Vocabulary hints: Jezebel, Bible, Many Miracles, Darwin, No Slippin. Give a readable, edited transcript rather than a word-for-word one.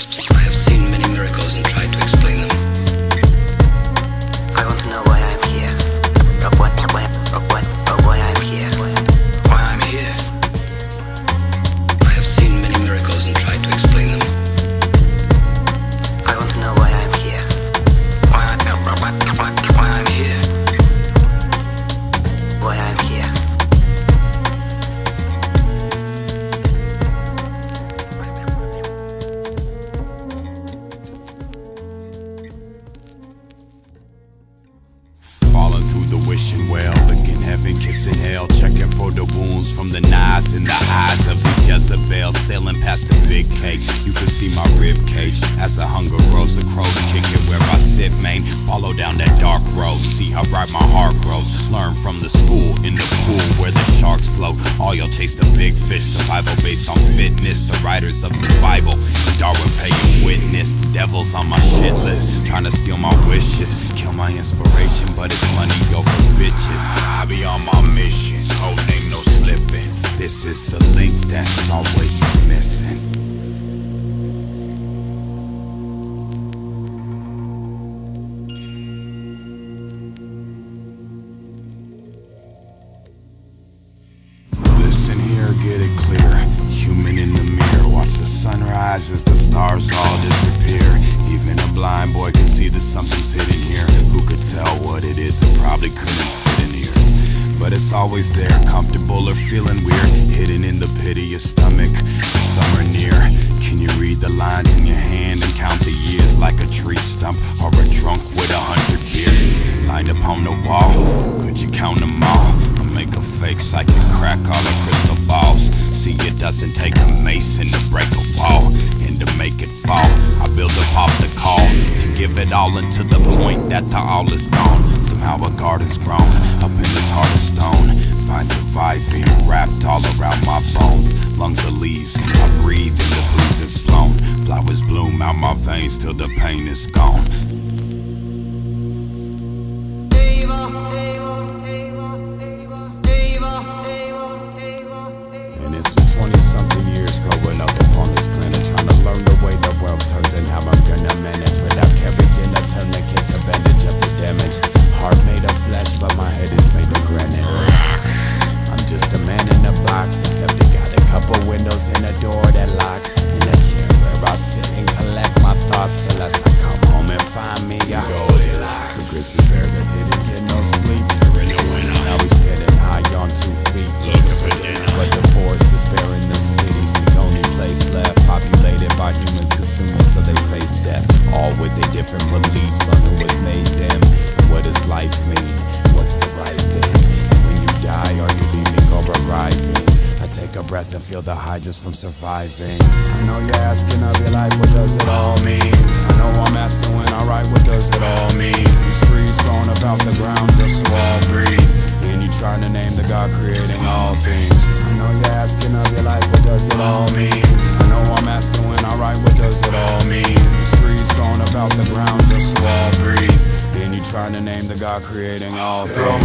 I have seen many miracles and tried to explain them. I want to know why I'm here. Why I'm here. Why I'm here. I have seen many miracles and tried to explain them. I want to know why I'm here. Why I'm here. Why I'm here. From the knives in the eyes of the Jezebel, sailing past the big cake, you can see my rib cage as the hunger grows. The crows kicking where I sit, main. Follow down that dark road, see how bright my heart grows. Learn from the school in the pool where the sharks float. All y'all chase the big fish. Survival based on fitness. The writers of the Bible, Darwin paying witness. The devil's on my shit list, trying to steal my wishes, kill my inspiration, but it's money go for bitches. I be on my mission, code name no slipping. This is the link that's always been missing. Listen here, get it clear. Human in the mirror, watch the sunrise as the stars all disappear. Even a blind boy can see that something's hidden here. Who could tell what it is? It probably couldn't fit in ears. But it's always there, comfortable or feeling weird, hidden in the pit of your stomach, somewhere near. Can you read the lines in your hand and count the years like a tree stump or a trunk with 100 years? Lined up on the wall, could you count them all? Or make a fake psychic crack all the crystal balls? See, it doesn't take a mason to break a wall and to make it fall. I build up off the call to give it all until the point that the all is gone. Somehow a garden's grown up in this heart of stone. Find surviving wrapped all around my bones. Lungs are leaves, I breathe and the breeze is blown. Flowers bloom out my veins till the pain is gone. And it's been 20-something years growing up upon this planet, trying to learn the way the world turns and how I'm gonna manage without carrying a tourniquet to bandage up the damage. Heart made of flesh, but my head is made of granite. I'm just a man in a box, except it got a couple windows and a door that locks. In a chair where I sit and collect my thoughts unless I come home and find me a Goldilocks. The grizzly bear that didn't get no sleep during the winter. Now he's standing high on 2 feet, looking for dinner. But the forest is barren, the city's the only place left, populated by humans consuming till they face death. All with their different beliefs on who has made them. What does life mean? What's the right thing? And when you die, are you leaving or arriving? I take a breath and feel the high just from surviving. I know you're asking of your life, what does it all mean? I know I'm asking when I write, what does it all mean? These trees growing about the ground just so I'll breathe. And you trying to name the God creating all things. I know you're asking of your life, what does it all mean? I know I'm asking when I write, what does it all mean? These trees growing about the ground just so I'll breathe. And you trying to name the God creating all things.